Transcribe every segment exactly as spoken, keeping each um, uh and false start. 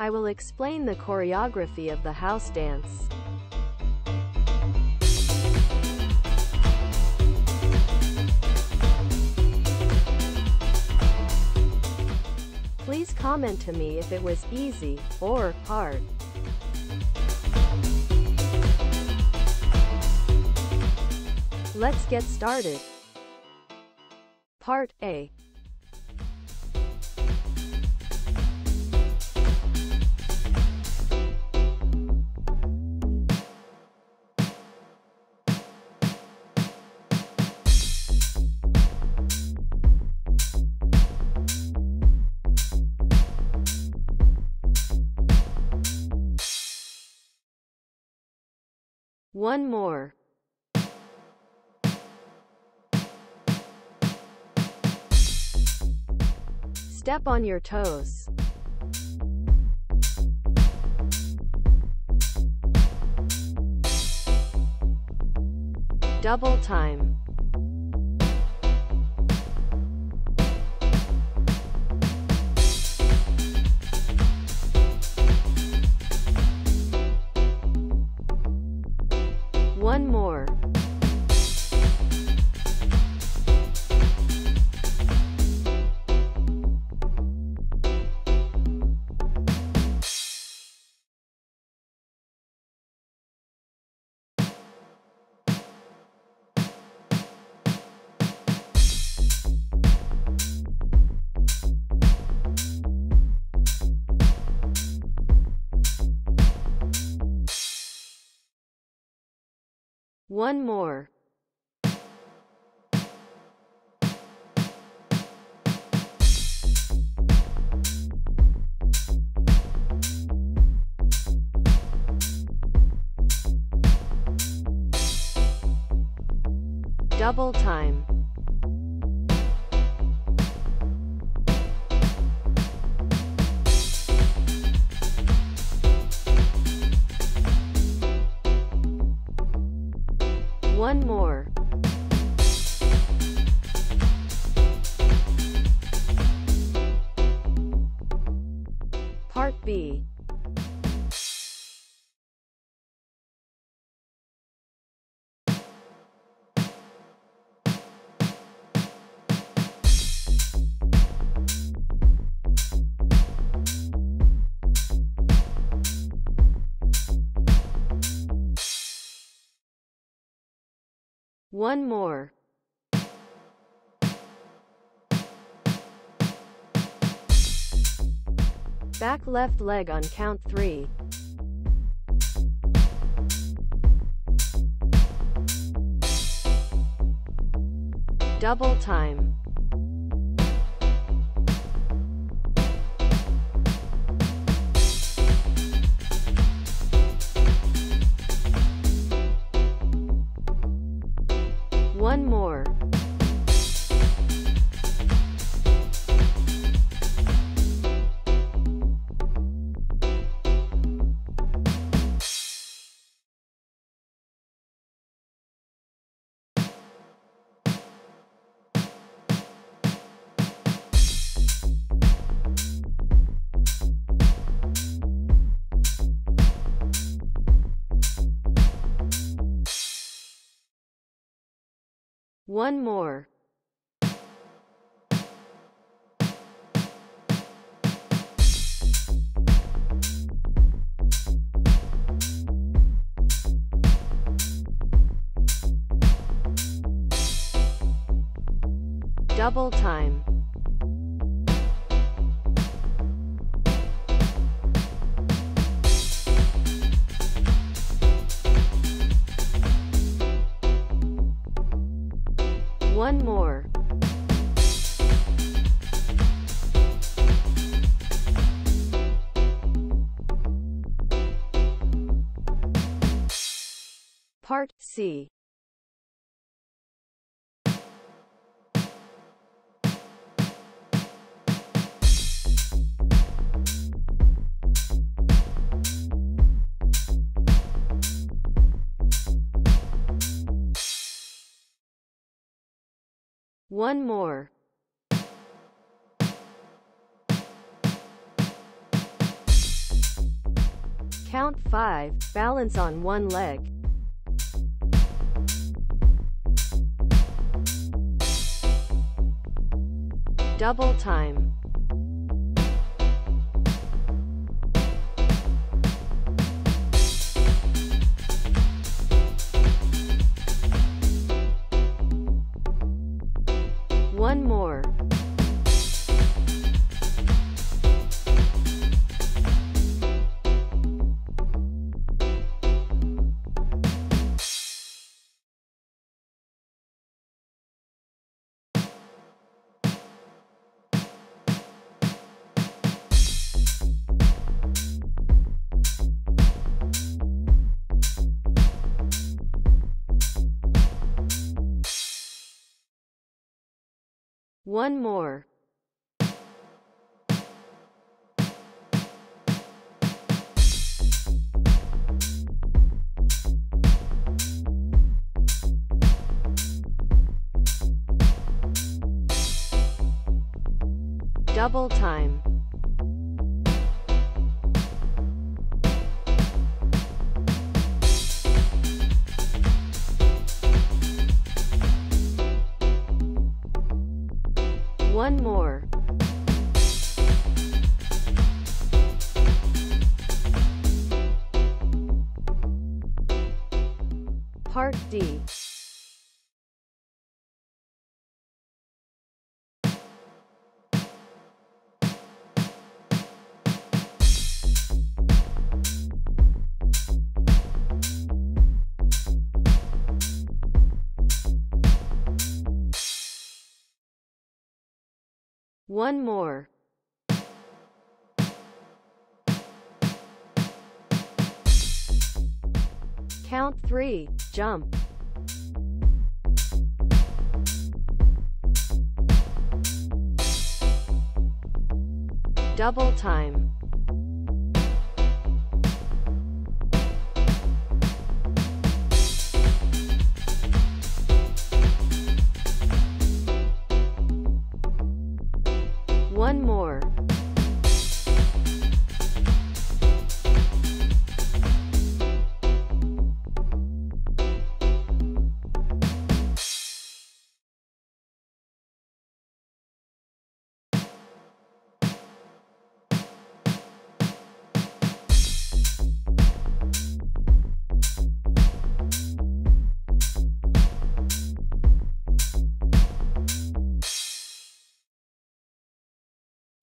I will explain the choreography of the house dance. Please comment to me if it was easy or hard. Let's get started. Part A. One more. Step on your toes. Double time. One more. One more. Double time. One more. Part B. One more. Back left leg on count three. Double time. One more. One more. Double time. One more. Part C. One more. Count five, balance on one leg. Double time. One more. One more. Double time. One more. Part D. One more. Count three, jump. Double time. One more.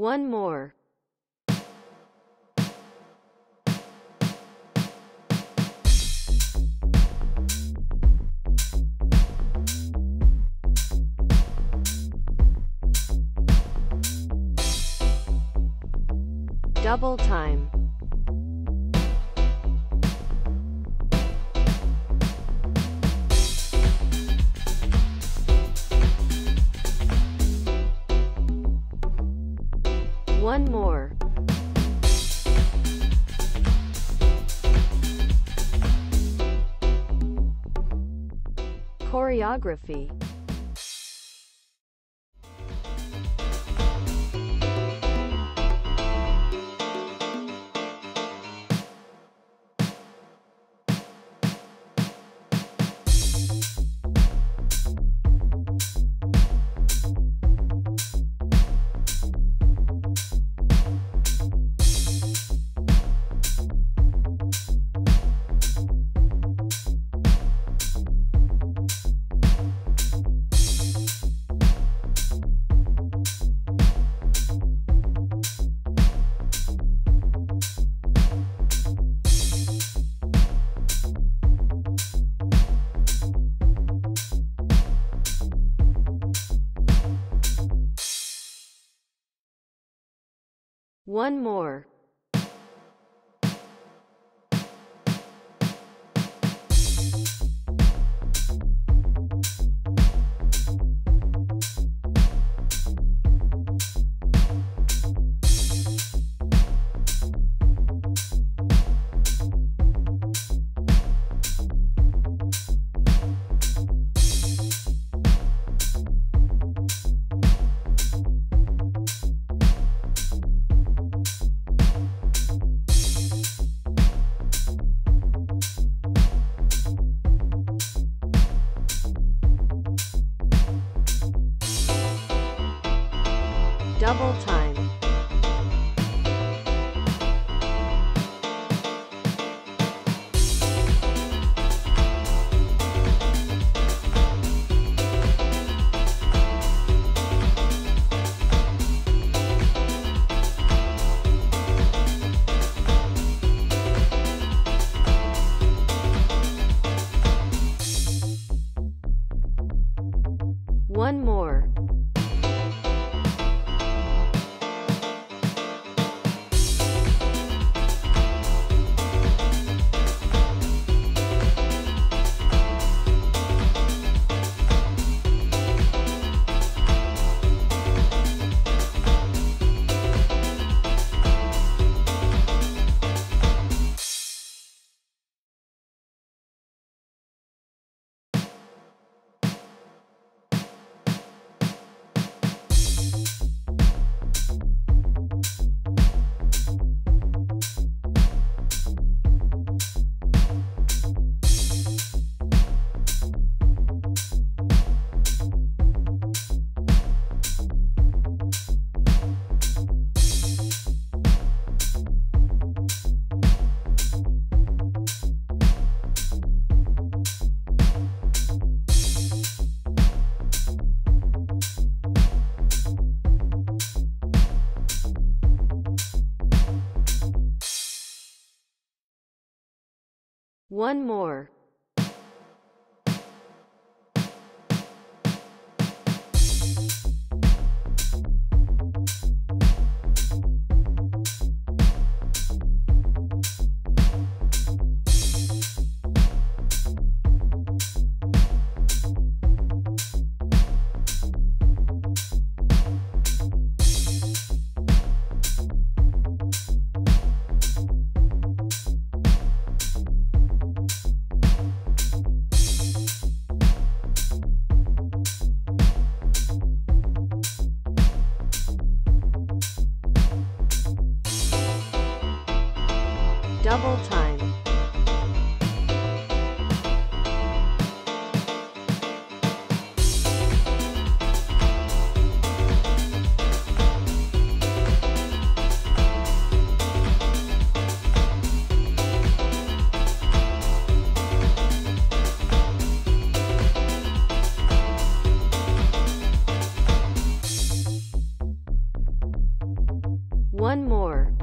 One more. Double time. One more. Choreography. One more. One more. Double time. One more.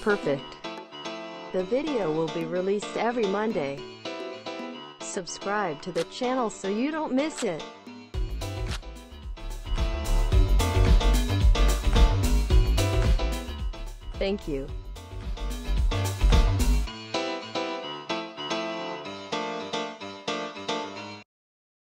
Perfect. The video will be released every Monday. Subscribe to the channel so you don't miss it. Thank you.